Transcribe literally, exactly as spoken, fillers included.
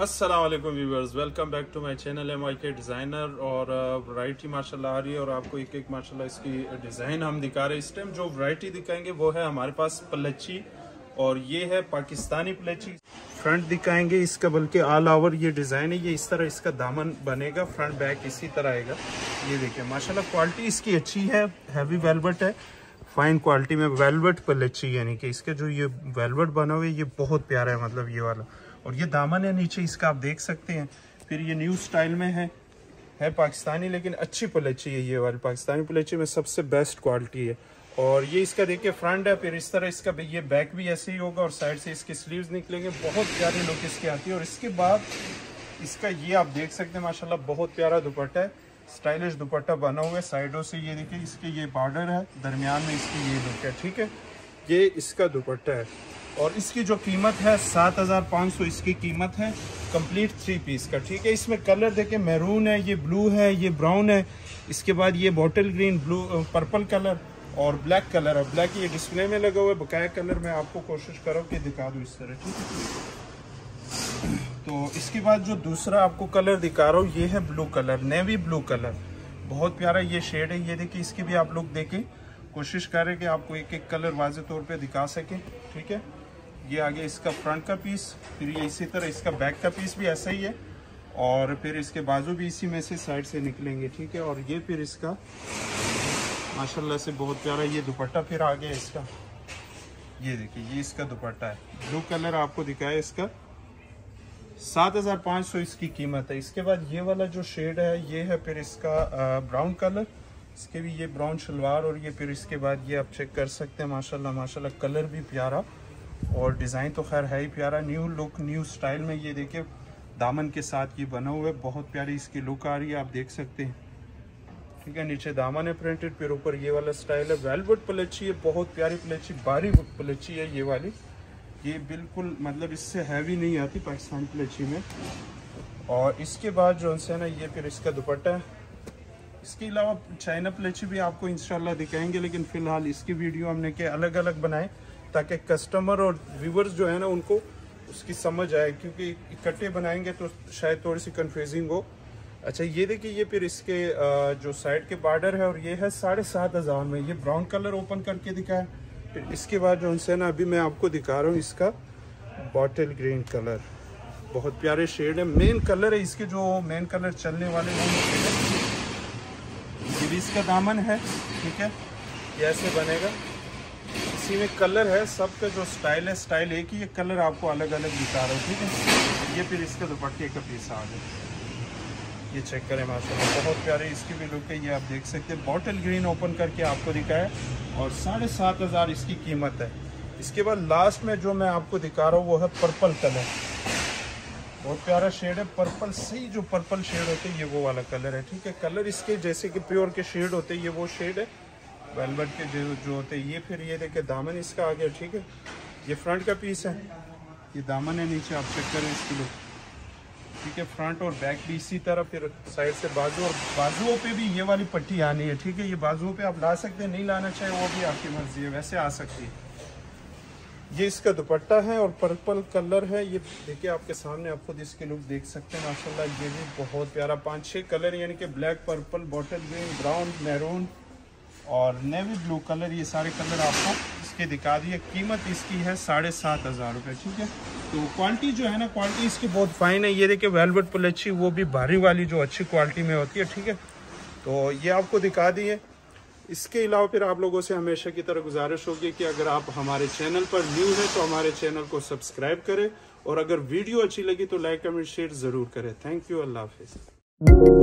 अस्सलाम वालेकुम viewers, welcome back to my channel M I K designer. और variety माशाल्लाह आ रही है और आपको एक एक माशाल्लाह इसकी डिज़ाइन हम दिखा रहे हैं। इस टाइम जो वैरायटी दिखाएंगे वो है हमारे पास पलची, और ये है पाकिस्तानी पलची। फ्रंट दिखाएंगे इसका, बल्कि ऑल ओवर ये डिज़ाइन है। ये इस तरह इसका दामन बनेगा, फ्रंट बैक इसी तरह आएगा। ये देखिए माशाल्लाह क्वालिटी इसकी अच्छी है, हैवी वेलवेट है, फाइन क्वालिटी में वेलवेट पलची, यानी कि इसके जो ये वेलवेट बना हुआ है ये बहुत प्यारा है, मतलब ये वाला। और ये दामन है नीचे इसका, आप देख सकते हैं। फिर ये न्यू स्टाइल में है है पाकिस्तानी, लेकिन अच्छी पलची है। ये वाली पाकिस्तानी पलची में सबसे बेस्ट क्वालिटी है। और ये इसका देखिए फ्रंट है, फिर इस तरह इसका ये बैक भी ऐसे ही होगा, और साइड से इसके स्लीव्स निकलेंगे। बहुत प्यारी लुक इसकी आती है। और इसके बाद इसका ये आप देख सकते हैं माशाल्लाह, बहुत प्यारा दुपट्टा है, स्टाइलिश दुपट्टा बना हुआ है साइडों से। ये देखिए इसके ये बॉर्डर है, दरमियान में इसकी ये लुक है, ठीक है। ये इसका दुपट्टा है, और इसकी जो कीमत है सात हज़ार पाँच सौ इसकी कीमत है, कंप्लीट थ्री पीस का, ठीक है। इसमें कलर देखें, मैरून है, ये ब्लू है, ये ब्राउन है, इसके बाद ये bottle green, blue, purple colour और ब्लैक कलर है। ब्लैक ये डिस्प्ले में लगा हुआ है, बकाया कलर मैं आपको कोशिश करूँ कि दिखा दूँ इस तरह, ठीक है। तो इसके बाद जो दूसरा आपको कलर दिखा रहा हूँ ये है blue colour, navy blue colour, बहुत प्यारा ये शेड है। ये देखिए इसकी भी आप लोग देखें, कोशिश करें कि आपको एक एक कलर वाजे तौर पे दिखा सकें, ठीक है। ये आगे इसका फ्रंट का पीस, फिर ये इसी तरह इसका बैक का पीस भी ऐसा ही है, और फिर इसके बाजू भी इसी में से साइड से निकलेंगे, ठीक है। और ये फिर इसका माशाल्लाह से बहुत प्यारा ये दुपट्टा फिर आ गया इसका। ये देखिए ये इसका दुपट्टा है, ब्लू कलर आपको दिखाया, इसका सात हज़ार पाँच सौ इसकी कीमत है। इसके बाद ये वाला जो शेड है ये है फिर इसका ब्राउन कलर, इसके भी ये ब्राउन शलवार, और ये फिर इसके बाद ये आप चेक कर सकते हैं माशाल्लाह माशाल्लाह, कलर भी प्यारा और डिज़ाइन तो खैर है ही प्यारा, न्यू लुक न्यू स्टाइल में। ये देखिए दामन के साथ ये बना हुआ है, बहुत प्यारी इसकी लुक आ रही है, आप देख सकते हैं, ठीक है। नीचे दामन है प्रिंटेड, फिर ऊपर ये वाला स्टाइल है। वेलवेट पलची है, बहुत प्यारी पलची, भारी पलची है ये वाली। ये बिल्कुल मतलब इससे हैवी नहीं आती पाकिस्तानी पलची में। और इसके बाद जो है ना ये फिर इसका दुपट्टा है। इसके अलावा चाइना पलची भी आपको इंशाल्लाह दिखाएंगे, लेकिन फ़िलहाल इसकी वीडियो हमने के अलग अलग बनाए ताकि कस्टमर और व्यूवर्स जो है ना उनको उसकी समझ आए, क्योंकि इकट्ठे बनाएंगे तो शायद थोड़ी सी कन्फ्यूजिंग हो। अच्छा ये देखिए ये फिर इसके जो साइड के बॉर्डर है, और ये है साढ़े सात हज़ार में। ये ब्राउन कलर ओपन करके दिखाया। फिर इसके बाद जो है ना अभी मैं आपको दिखा रहा हूँ इसका बॉटल ग्रीन कलर, बहुत प्यारे शेड है, मेन कलर है इसके, जो मेन कलर चलने वाले हैं। इसका दामन है, ठीक है, ये ऐसे बनेगा, इसी में कलर है, सबका जो स्टाइल है स्टाइल एक ही है, कलर आपको अलग अलग दिखा रहा हूँ, ठीक है। ये फिर इसका दुपट्टे का पीस आ गया, ये चेक करें माशाल्लाह बहुत प्यारे इसकी भी लुक है। ये आप देख सकते हैं बॉटल ग्रीन ओपन करके आपको दिखाया, और साढ़े सात हज़ार इसकी कीमत है। इसके बाद लास्ट में जो मैं आपको दिखा रहा हूँ वो है पर्पल कलर, बहुत प्यारा शेड है, पर्पल सही जो पर्पल शेड होते हैं ये वो वाला कलर है, ठीक है। कलर इसके जैसे कि प्योर के शेड होते हैं ये वो शेड है, वेलवेट के जो जो होते हैं ये। फिर ये देखिए दामन इसका आ गया, ठीक है। ये फ्रंट का पीस है, ये दामन है नीचे, आप चेक करें इसकी लुक, ठीक है। फ्रंट और बैक भी इसी तरह, फिर साइड से बाजू, और बाजुओं पर भी ये वाली पट्टी आनी है, ठीक है। ये बाजुओं पर आप ला सकते हैं, नहीं लाना चाहिए वो भी आपकी मर्जी है, वैसे आ सकती है। ये इसका दुपट्टा है और पर्पल कलर है। ये देखिए आपके सामने, आप खुद इसके लुक देख सकते हैं माशाल्लाह। ये भी बहुत प्यारा, पांच छह कलर यानी कि black, purple, bottle green, brown, maroon और नेवी ब्लू कलर, ये सारे कलर आपको इसके दिखा दिए। कीमत इसकी है साढ़े सात हज़ार रुपये, ठीक है। तो क्वालिटी जो है ना क्वालिटी इसकी बहुत फाइन है। ये देखिए वेलवेट पलची, वो भी भारी वाली जो अच्छी क्वालिटी में होती है, ठीक है। तो ये आपको दिखा दी है। इसके अलावा फिर आप लोगों से हमेशा की तरह गुजारिश होगी कि अगर आप हमारे चैनल पर न्यू हैं तो हमारे चैनल को सब्सक्राइब करें, और अगर वीडियो अच्छी लगी तो लाइक कमेंट शेयर ज़रूर करें। थैंक यू, अल्लाह हाफिज़।